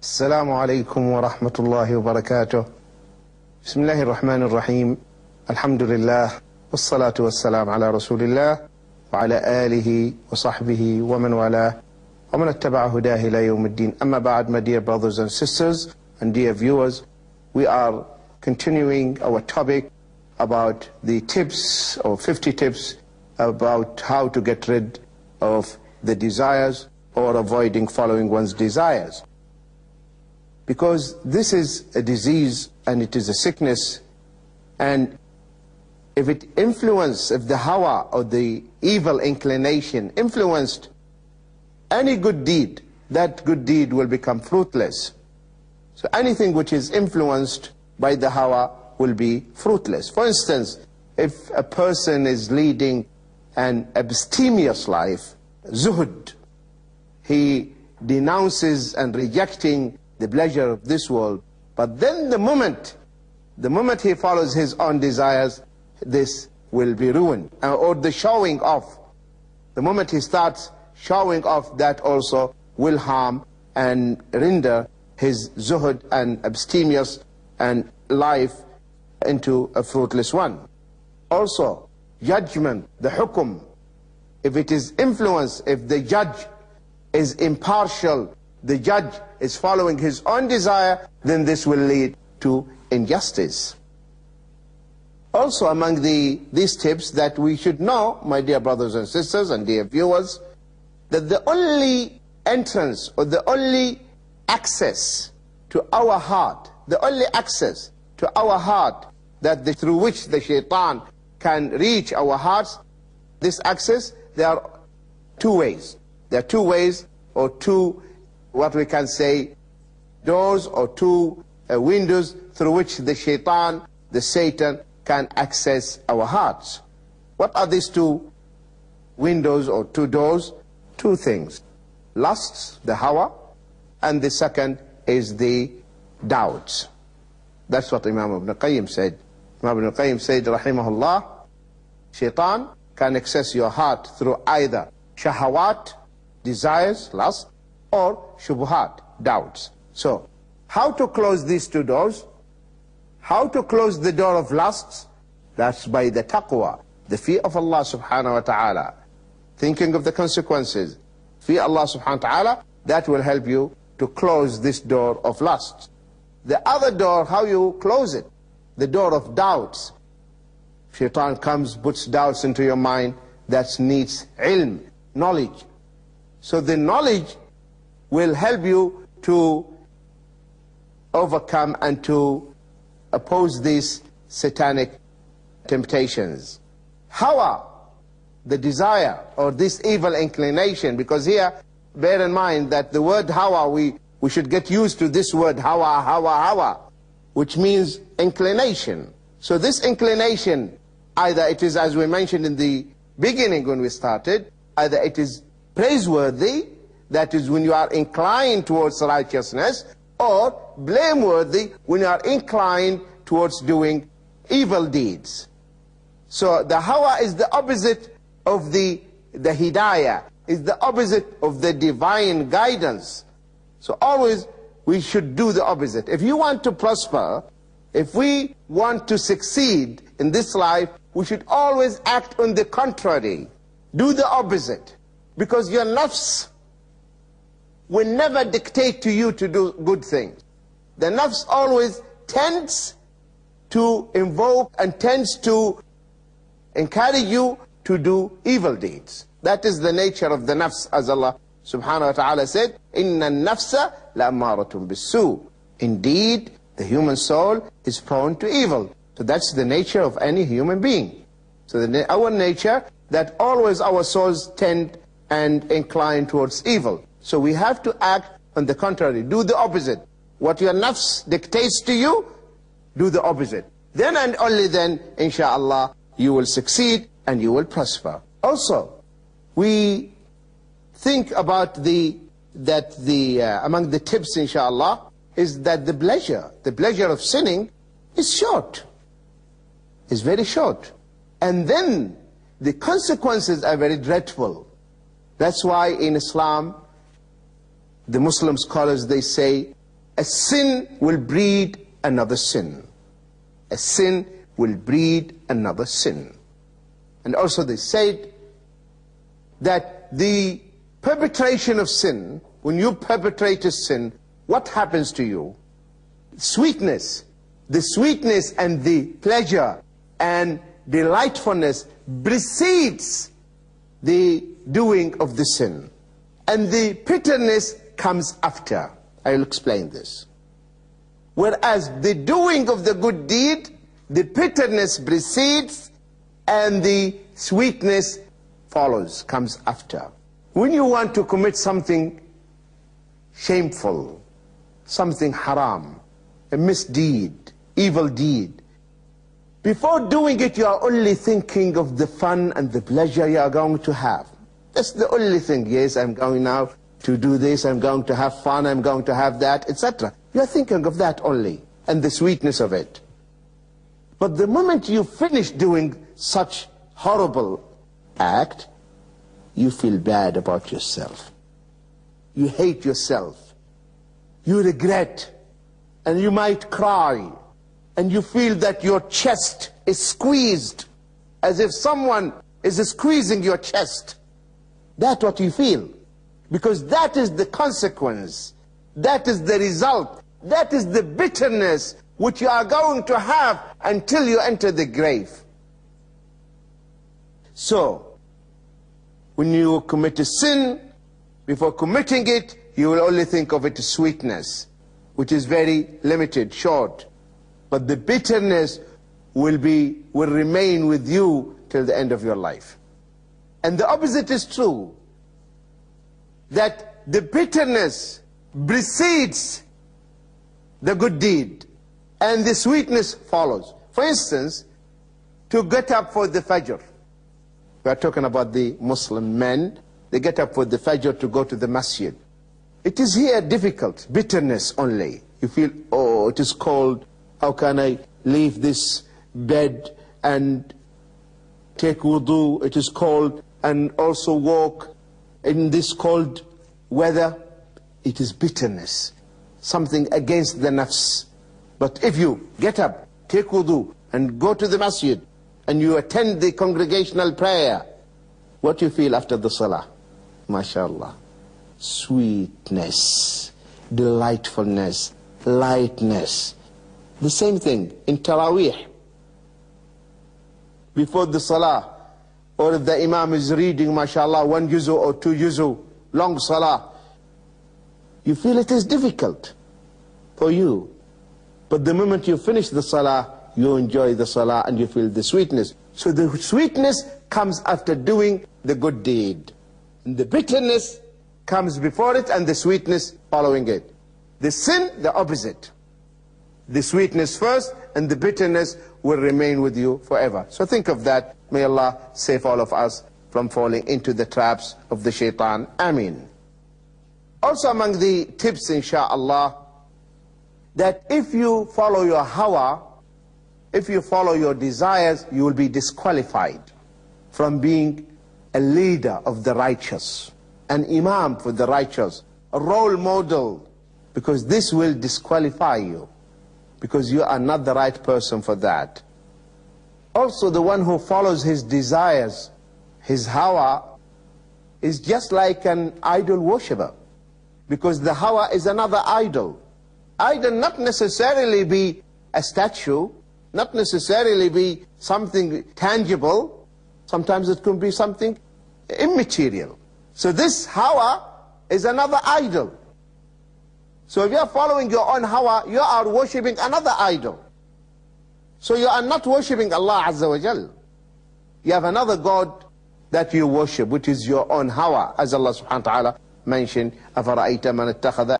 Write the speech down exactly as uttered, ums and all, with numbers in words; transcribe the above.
السلام عليكم ورحمة الله وبركاته بسم الله الرحمن الرحيم الحمد لله والصلاة والسلام على رسول الله وعلى آله وصحبه ومن والاه ومن اتبع هداه إلى يوم الدين أما بعد my dear brothers and sisters and dear viewers we are continuing our topic about the tips or fifty tips about how to get rid of the desires or avoiding following one's desires because this is a disease and it is a sickness and if it influenced, if the hawa or the evil inclination influenced any good deed, that good deed will become fruitless. So anything which is influenced by the hawa will be fruitless. For instance, if a person is leading an abstemious life, zuhud, he denounces and rejecting the pleasure of this world. But then the moment, the moment he follows his own desires, this will be ruined. Uh, or the showing off. The moment he starts showing off, that also will harm and render his zuhud and abstemious and life into a fruitless one. Also, judgment, the hukum. If it is influence, if the judge is impartial, the judge is following his own desire, then this will lead to injustice. Also among the, these tips that we should know, my dear brothers and sisters and dear viewers, that the only entrance or the only access to our heart, the only access to our heart that the, through which the shaitan can reach our hearts, this access, there are two ways. There are two ways or two what we can say, doors or two uh, windows through which the shaitan, the Satan, can access our hearts. What are these two windows or two doors? Two things. Lusts, the hawa, and the second is the doubts. That's what Imam ibn Qayyim said. Imam ibn Qayyim said, rahimahullah, shaitan can access your heart through either shahawat, desires, lust, or shubuhat, doubts. So, how to close these two doors? How to close the door of lusts? That's by the taqwa, the fear of Allah subhanahu wa ta'ala. Thinking of the consequences, fear Allah subhanahu wa ta'ala, that will help you to close this door of lusts. The other door, how you close it? The door of doubts. Shaitan comes, puts doubts into your mind, that needs ilm, knowledge. So the knowledge will help you to overcome and to oppose these satanic temptations. Hawa, the desire or this evil inclination, because here, bear in mind that the word hawa, we, we should get used to this word hawa, hawa, hawa, which means inclination. So this inclination, either it is, as we mentioned in the beginning when we started, either it is praiseworthy, that is when you are inclined towards righteousness, or blameworthy when you are inclined towards doing evil deeds. So the hawa is the opposite of the, the hidayah, is the opposite of the divine guidance. So always we should do the opposite. If you want to prosper, if we want to succeed in this life, we should always act on the contrary. Do the opposite, because your nafs will never dictate to you to do good things. The nafs always tends to invoke and tends to encourage you to do evil deeds. That is the nature of the nafs, as Allah subhanahu wa ta'ala said, Inna nafsa la amaratun bisu. Indeed, the human soul is prone to evil. So that's the nature of any human being. So the, our nature, that always our souls tend and incline towards evil. So we have to act on the contrary, do the opposite. What your nafs dictates to you, do the opposite. Then and only then, inshallah, you will succeed and you will prosper. Also, we think about the, that the, uh, among the tips, inshallah, is that the pleasure, the pleasure of sinning is short, is very short. And then the consequences are very dreadful. That's why in Islam, the Muslim scholars, they say A sin will breed another sin. A sin will breed another sin. And also they said that the perpetration of sin, when you perpetrate a sin, what happens to you? Sweetness. The sweetness and the pleasure and delightfulness precedes the doing of the sin. And the bitterness comes after. I will explain this. Whereas the doing of the good deed, the bitterness precedes and the sweetness follows, comes after. When you want to commit something shameful, something haram, a misdeed, evil deed, before doing it you are only thinking of the fun and the pleasure you are going to have. That's the only thing. Yes, I'm going now to do this, I'm going to have fun, I'm going to have that, et cetera. You're thinking of that only, and the sweetness of it. But the moment you finish doing such horrible act, you feel bad about yourself. You hate yourself. You regret, and you might cry, and you feel that your chest is squeezed, as if someone is squeezing your chest. That's what you feel. Because that is the consequence, that is the result, that is the bitterness which you are going to have until you enter the grave. So, when you commit a sin, before committing it, you will only think of it as sweetness, which is very limited, short. But the bitterness will be, will remain with you till the end of your life. And the opposite is true. That the bitterness precedes the good deed and the sweetness follows. For instance, to get up for the Fajr. We are talking about the Muslim men. They get up for the Fajr to go to the masjid. It is here difficult, bitterness only. You feel, oh, it is cold. How can I leave this bed and take wudu? It is cold. And also walk in this cold weather. It is bitterness, something against the nafs. But if you get up, take wudu and go to the masjid and you attend the congregational prayer, what you feel after the salah? MashaAllah, sweetness, delightfulness, lightness. The same thing in Taraweeh. Before the salah, or if the Imam is reading, mashallah, one juzu or two juzu, long salah, you feel it is difficult for you. But the moment you finish the salah, you enjoy the salah and you feel the sweetness. So the sweetness comes after doing the good deed. And the bitterness comes before it and the sweetness following it. The sin, the opposite. The sweetness first and the bitterness will remain with you forever. So think of that. May Allah save all of us from falling into the traps of the shaitan. Ameen. Also among the tips, insha'Allah, that if you follow your hawa, if you follow your desires, you will be disqualified from being a leader of the righteous, an imam for the righteous, a role model, because this will disqualify you, because you are not the right person for that. Also, the one who follows his desires, his hawa, is just like an idol worshipper, because the hawa is another idol. Idol not necessarily be a statue, not necessarily be something tangible. Sometimes it can be something immaterial. So this hawa is another idol. So if you are following your own hawa, you are worshipping another idol. So you are not worshipping Allah Azza wa Jal. You have another God that you worship, which is your own hawa, as Allah subhanahu wa ta'ala mentioned, أَفَرَأَيْتَ مَنِ اتَّخَذَ